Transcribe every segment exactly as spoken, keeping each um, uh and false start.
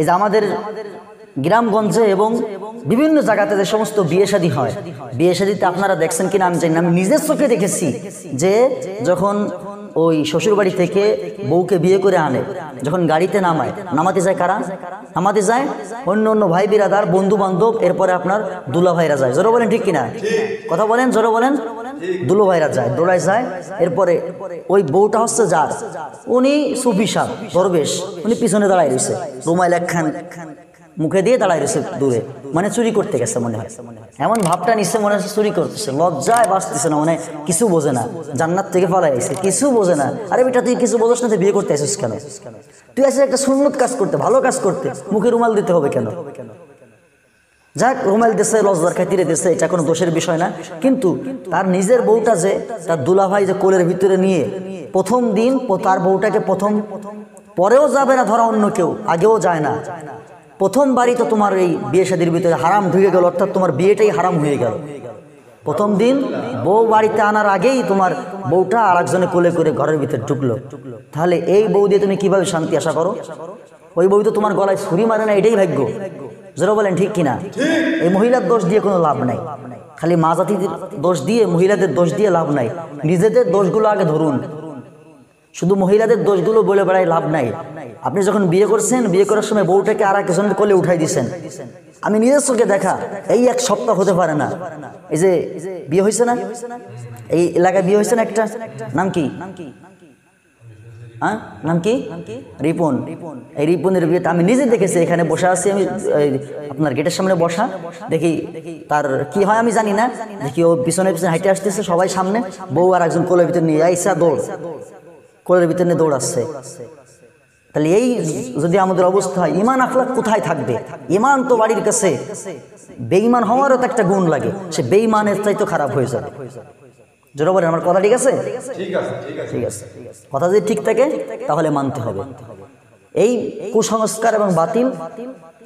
এই যে আমাদের গ্রামগঞ্জে এবং বিভিন্ন জায়গাতে যে সমস্ত বিয়ে শাদী হয়, বিয়ে শাদীতে আপনারা দেখছেন কিনা আমি জানি না, আমি নিজের চোখে দেখেছি যে যখন ওই শ্বশুরবাড়ি থেকে বউকে বিয়ে করে আনে, যখন গাড়িতে নামায়, নামাতে যায় কারা? নামাতে যায় অন্য অন্য ভাই বিরাদার, বন্ধু বান্ধব, এরপরে আপনার দুলা ভাইরা যায়। জোরে বলেন ঠিক কিনা? কথা বলেন, জোরে বলেন। দুলো ভাইরা যায়, দোলায় যায়। এরপরে ওই বউটা হচ্ছে যার, উনি সুফি সাহ দরবেশ, উনি পিছনে দাঁড়ায় রয়েছে, রুমাইল খান মুখে দিয়ে দাঁড়ায় রয়েছে দূরে, মানে চুরি করতে গেছে মনে হয়, এমন ভাবটা নিচ্ছে মনে হচ্ছে চুরি করতেছে, লজ্জায় বাঁচতেছে না, মানে কিছু বোঝে না, জান্নাত থেকে পালাই আসছে, কিছু বোঝে না। আরে বেটা, তুই কিছু বোঝাস না, তুই বিয়ে করতে আসিস কেন? তুই আসিস একটা সুন্নত কাজ করতে, ভালো কাজ করতে, মুখে রুমাল দিতে হবে কেন? যাক, রুমাল দেশে লজ্জার খাতিরে দেশে, এটা কোনো দোষের বিষয় না, কিন্তু তার নিজের বউটা যে তার দুলাভাই যে কোলের ভিতরে নিয়ে প্রথম দিন তার বউটাকে প্রথম, পরেও যাবে না ধরা অন্য কেউ, আগেও যায় না, প্রথম বাড়ি তো তোমার এই বিয়ে শাদীর ভিতরে হারাম ঢুকে গেল, অর্থাৎ তোমার বিয়েটাই হারাম হয়ে গেল। প্রথম দিন বউ বাড়িতে আনার আগেই তোমার বউটা আর একজনে কোলে করে ঘরের ভিতরে ঢুকলো, তাহলে এই বউ দিয়ে তুমি কিভাবে শান্তি আশা করো? ওই বউ তো তোমার গলায় ছুরি মারে না, এটাই ভাগ্য। জোরে বলেন ঠিক কিনা? এই মহিলার দোষ দিয়ে কোনো লাভ নাই, খালি মা জাতির দোষ দিয়ে, মহিলাদের দোষ দিয়ে লাভ নাই, নিজেদের দোষগুলো আগে ধরুন। শুধু মহিলাদের দোষগুলো বলে বেড়ায় লাভ নাই। আপনি যখন বিয়ে করছেন, বিয়ে করার সময় বউটাকে আর একজনের কোলে উঠাই দিচ্ছেন, আমি নিজের চোখে দেখা, এই এক সপ্তাহ হতে পারে না, এই যে বিয়ে হয়েছে না, এই এলাকায় বিয়ে হয়েছে না, একটা নাম কি হ্যাঁ নাম কি রিপন, এই রিপনের বিয়েতে আমি নিজে দেখেছি, এখানে বসা আছি আমি, আপনার গেটের সামনে বসা, দেখি তার কি হয় আমি জানি না, দেখি ও পিছনে পিছনে হাইটে আসতেছে, সবাই সামনে, বউ আর একজন কোলের ভিতরে নিয়ে আইসা দৌড়, কোলের ভিতরে নিয়ে দৌড়াচ্ছে। তাহলে এই যদি আমাদের অবস্থা হয়, ইমান আখলাক কোথায় থাকবে? ইমান তো বাড়ির কাছে, বেঈমান হওয়ারও তো একটা গুণ লাগে, সে বেঈমানের চাই তো খারাপ হয়ে যাবে। জোরে বলেন, আমার কথা ঠিক আছে? ঠিক আছে, কথা যদি ঠিক থাকে তাহলে মানতে হবে। এই কুসংস্কার এবং বাতিল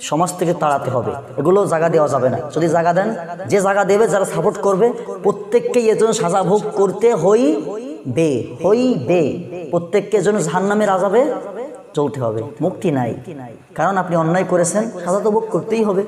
সমাজ থেকে তাড়াতে হবে, এগুলো জায়গা দেওয়া যাবে না। যদি জায়গা দেন, যে জায়গা দেবে, যারা সাপোর্ট করবে, প্রত্যেককে এর জন্য সাজা ভোগ করতে হই বে হই বে প্রত্যেককে জন্য জাহান্নামে আযাবে চলতে হবে, মুক্তি নাই। কারণ আপনি অন্যায় করেছেন, সাজা তো ভোগ করতেই হবে।